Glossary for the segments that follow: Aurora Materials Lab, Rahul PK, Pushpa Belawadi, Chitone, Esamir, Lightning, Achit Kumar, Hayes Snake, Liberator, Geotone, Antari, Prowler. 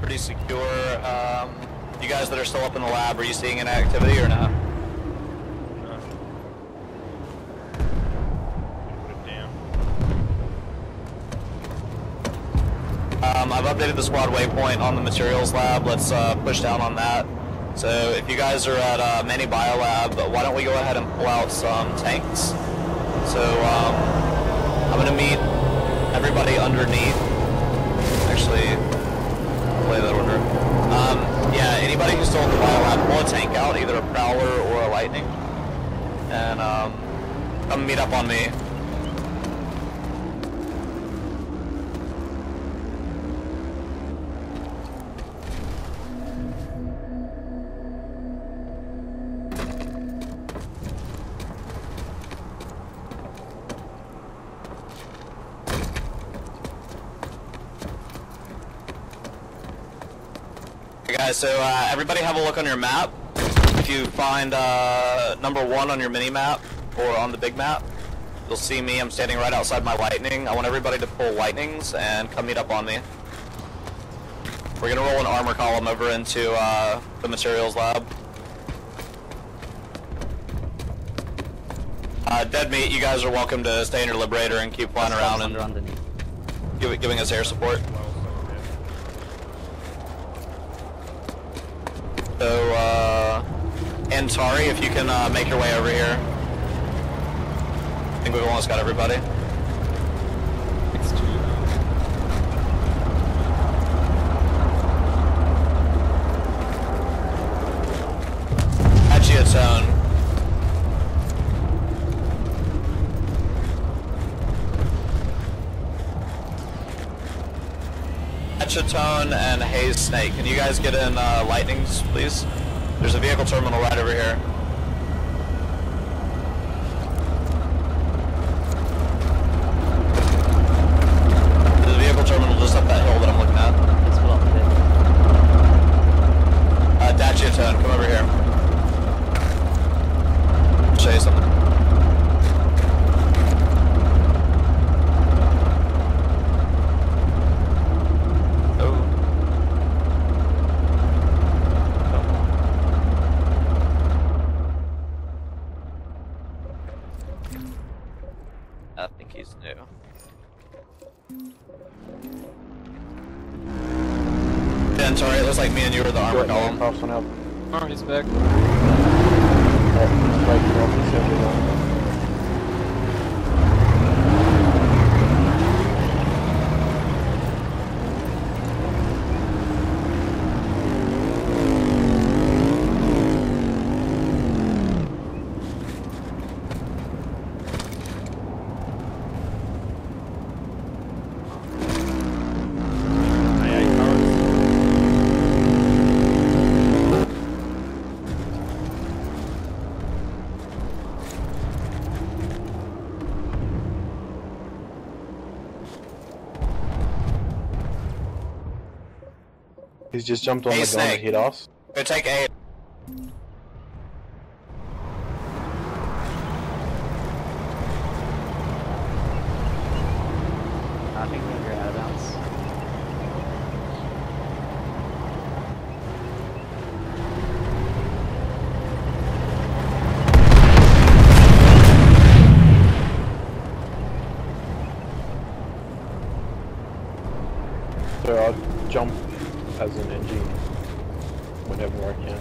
Pretty secure. You guys that are still up in the lab, are you seeing any activity or not? No. Put it down. I've updated the squad waypoint on the materials lab. Let's push down on that. So if you guys are at Many Bio Lab, why don't we go ahead and pull out some tanks? So I'm gonna meet everybody underneath. Actually. That order. Yeah, anybody who's still in the biolab, pull a tank out, either a Prowler or a Lightning, and come meet up on me. So everybody have a look on your map. If you find number 1 on your mini map or on the big map, you'll see me. I'm standing right outside my Lightning. I want everybody to pull Lightnings and come meet up on me. We're gonna roll an armor column over into the materials lab. Dead meat, you guys are welcome to stay in your Liberator and keep flying around and giving us air support. So, Antari, if you can make your way over here. I think we've almost got everybody. At Geotone. Chitone and Hayes Snake. Can you guys get in Lightnings, please? There's a vehicle terminal right over here. There's a vehicle terminal just up that hill that I'm looking at. That's what I'm thinking. Dad Geotone, come over here. I'll show you something. Alright, he's back. He's just jumped on the gun and hit us. Go take A. whenever I can.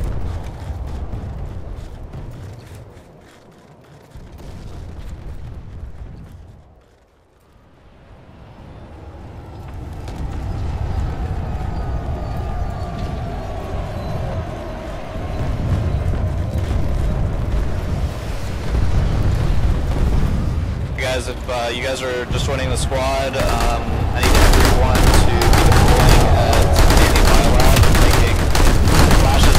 If you guys are just joining the squad, I need everyone to be deploying at any biolab, making flashes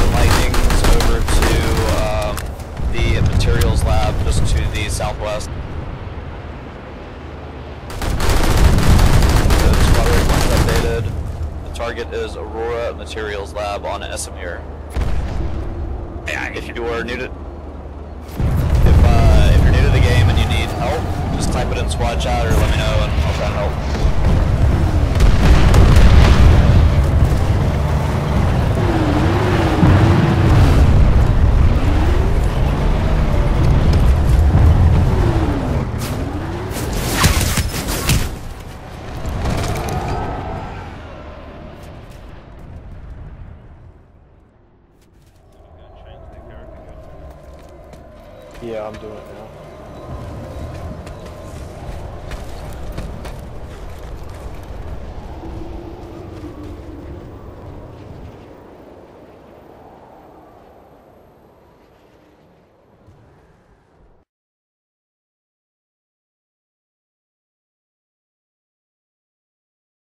and lightnings over to the materials lab just to the southwest. The squad rate is updated. The target is Aurora Materials Lab on Esamir. And if you are new to if you're new to the game and you need help, just type it in squad chat or let me know and I'll try and help. Yeah, I'm doing it now.